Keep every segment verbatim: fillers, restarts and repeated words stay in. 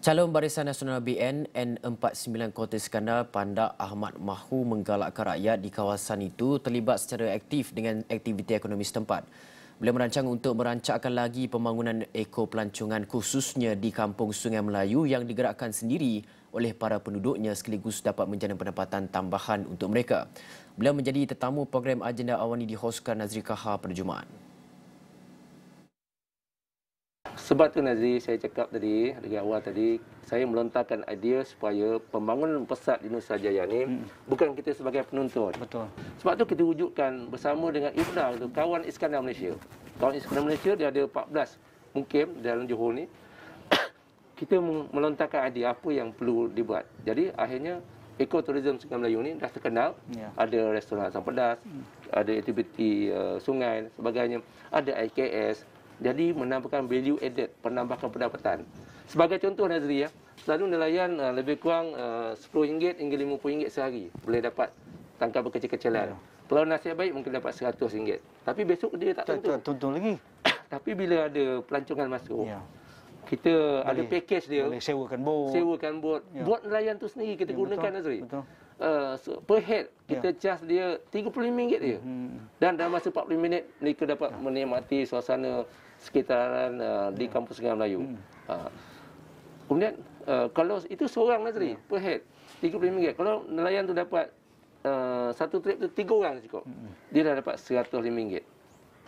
Calon Barisan Nasional B N N empat puluh sembilan Kota Iskandar, Pandak Ahmad mahu menggalakkan rakyat di kawasan itu terlibat secara aktif dengan aktiviti ekonomi setempat. Beliau merancang untuk merancakkan lagi pembangunan eko pelancongan khususnya di Kampung Sungai Melayu yang digerakkan sendiri oleh para penduduknya sekaligus dapat menjana pendapatan tambahan untuk mereka. Beliau menjadi tetamu program Agenda Awani dihoskan Nazri Kahar pada Jumaat. Sebab tu Nazri, saya cakap tadi, dari awal tadi, saya melontarkan idea supaya pembangunan pesat di Indonesia Jaya ni hmm. bukan kita sebagai penonton. Betul. Sebab tu kita wujudkan bersama dengan Ifdal, kawan Iskandar Malaysia. Kawan Iskandar Malaysia, dia ada empat belas mungkin dalam Johor ni. Kita melontarkan idea apa yang perlu dibuat. Jadi akhirnya ekoturism Sungai Melayu ni dah terkenal. Yeah. Ada restoran asam pedas, hmm. ada aktiviti uh, sungai dan sebagainya, ada I K S. Jadi menambahkan value added, penambahkan pendapatan. Sebagai contoh Nazri, ya, selalu nelayan uh, lebih kurang uh, sepuluh ringgit hingga lima puluh ringgit sehari boleh dapat tangkap berkecil-kecilan. Yeah. Kalau nasib baik mungkin dapat seratus ringgit. Tapi besok dia tak tentu. Tak tentu lagi. Tapi bila ada pelancongan masuk, yeah. kita boleh, ada package dia. Boleh sewakan bot. Sewakan bot. Yeah. Bot nelayan tu sendiri kita yeah, gunakan betul, Nazri. Betul. Uh, so per head kita yeah. charge dia tiga puluh lima ringgit dia. Hmm. Dan dalam masa empat puluh minit mereka dapat yeah. menikmati suasana sekitaran uh, di yeah. Kampung Sungai Melayu. Hmm. Uh, kemudian uh, kalau itu seorang Nazri yeah. per head tiga puluh ringgit. Kalau nelayan tu dapat uh, satu trip tu tiga orang cukup. Hmm. Dia dah dapat seratus lima ringgit.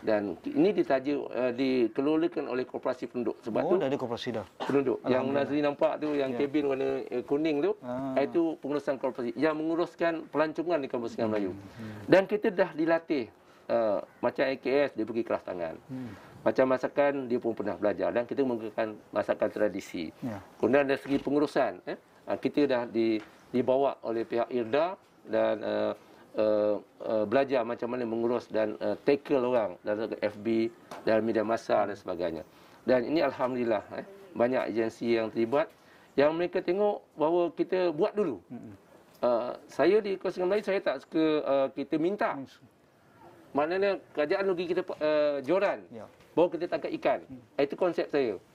Dan ini ditaja uh, dikelolakan oleh korporasi penduduk. Sebab oh, tu dah ada korporasi dah. Penduduk yang Nazri nampak tu yang yeah. kabin warna uh, kuning tu, ah. itu pengurusan korporasi yang menguruskan pelancongan di Kampung Sungai hmm. Melayu. Hmm. Dan kita dah dilatih uh, macam A K S dia pergi kelas tangan. Hmm. Macam masakan dia pun pernah belajar dan kita menggunakan masakan tradisi. Yeah. Kemudian dari segi pengurusan eh, kita dah di, dibawa oleh pihak I R D A dan uh, Uh, uh, belajar macam mana mengurus dan uh, tackle orang dalam F B, dalam media massa dan sebagainya. Dan ini Alhamdulillah eh, banyak agensi yang terlibat yang mereka tengok bahawa kita buat dulu. Uh, saya di Kota Iskandar Malaysia, saya tak suka uh, kita minta. Maknanya kerajaan rugi kita uh, joran, bahawa kita tangkap ikan. Itu konsep saya.